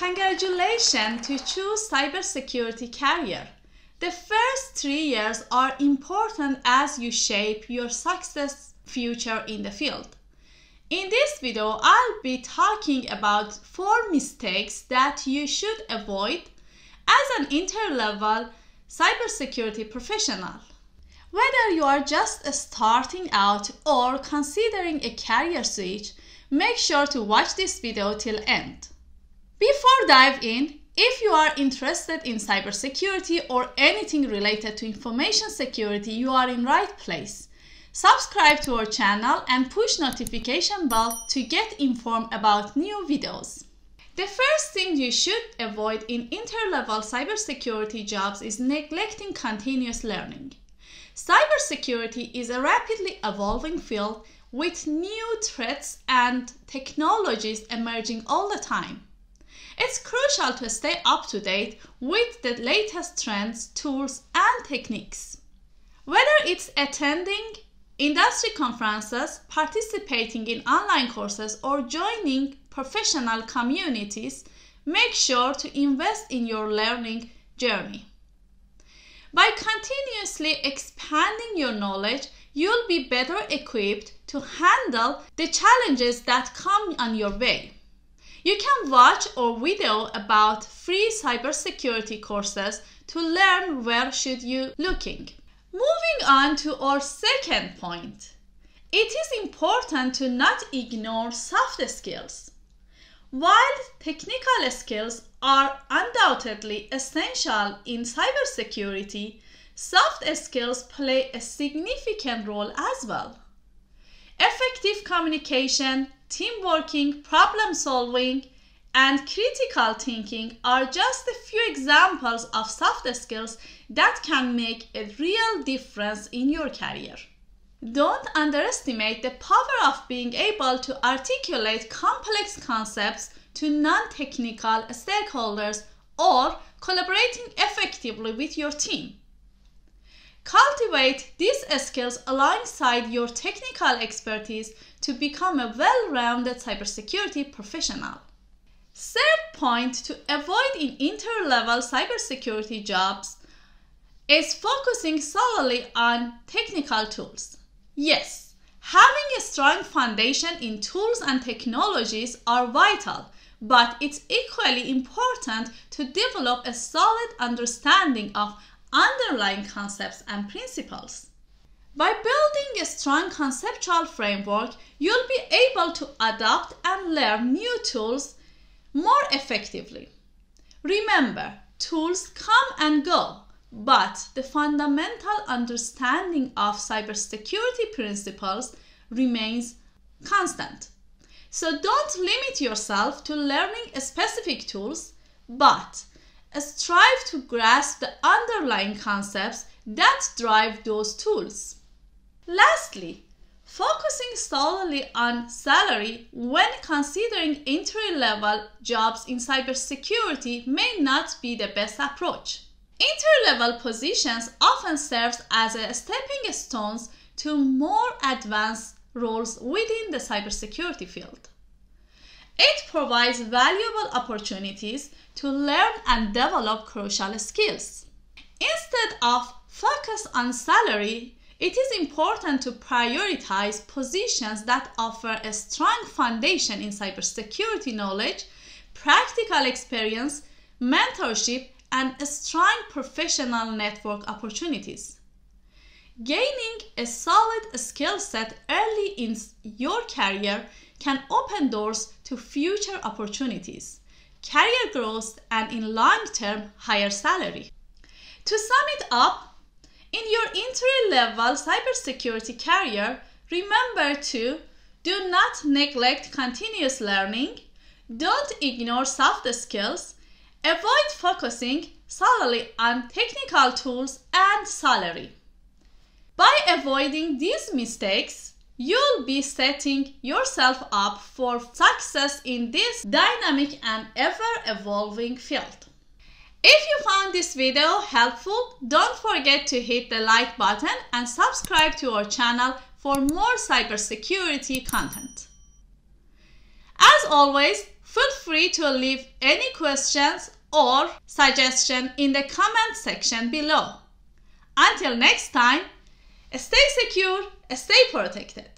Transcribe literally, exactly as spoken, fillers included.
Congratulations to choose cybersecurity career. The first three years are important as you shape your success future in the field. In this video, I'll be talking about four mistakes that you should avoid as an entry-level cybersecurity professional. Whether you are just starting out or considering a career switch, make sure to watch this video till end. Before dive in, if you are interested in cybersecurity or anything related to information security, you are in right place. Subscribe to our channel and push notification bell to get informed about new videos. The first thing you should avoid in entry-level cybersecurity jobs is neglecting continuous learning. Cybersecurity is a rapidly evolving field with new threats and technologies emerging all the time. It's crucial to stay up to date with the latest trends, tools, and techniques. Whether it's attending industry conferences, participating in online courses, or joining professional communities, make sure to invest in your learning journey. By continuously expanding your knowledge, you'll be better equipped to handle the challenges that come on your way. You can watch our video about free cybersecurity courses to learn where should you looking. Moving on to our second point. It is important to not ignore soft skills. While technical skills are undoubtedly essential in cybersecurity, soft skills play a significant role as well. Effective communication, team working, problem solving, and critical thinking are just a few examples of soft skills that can make a real difference in your career. Don't underestimate the power of being able to articulate complex concepts to non-technical stakeholders or collaborating effectively with your team. Cultivate these skills alongside your technical expertise to become a well-rounded cybersecurity professional. Third point to avoid in entry-level cybersecurity jobs is focusing solely on technical tools. Yes, having a strong foundation in tools and technologies are vital, but it's equally important to develop a solid understanding of underlying concepts and principles. By building a strong conceptual framework, you'll be able to adopt and learn new tools more effectively. Remember, tools come and go, but the fundamental understanding of cybersecurity principles remains constant. So don't limit yourself to learning specific tools, but strive to grasp the underlying concepts that drive those tools. Lastly, focusing solely on salary when considering entry-level jobs in cybersecurity may not be the best approach. Entry-level positions often serve as a stepping stones to more advanced roles within the cybersecurity field. It provides valuable opportunities to learn and develop crucial skills. Instead of focus on salary, it is important to prioritize positions that offer a strong foundation in cybersecurity knowledge, practical experience, mentorship, and strong professional network opportunities. Gaining a solid skill set early in your career can open doors to future opportunities, career growth, and in long-term higher salary. To sum it up, in your entry-level cybersecurity career, remember to do not neglect continuous learning, don't ignore soft skills, avoid focusing solely on technical tools and salary. By avoiding these mistakes, you'll be setting yourself up for success in this dynamic and ever-evolving field. If you found this video helpful, don't forget to hit the like button and subscribe to our channel for more cybersecurity content. As always, Feel free to leave any questions or suggestion in the comment section below. Until next time, stay secure, stay protected.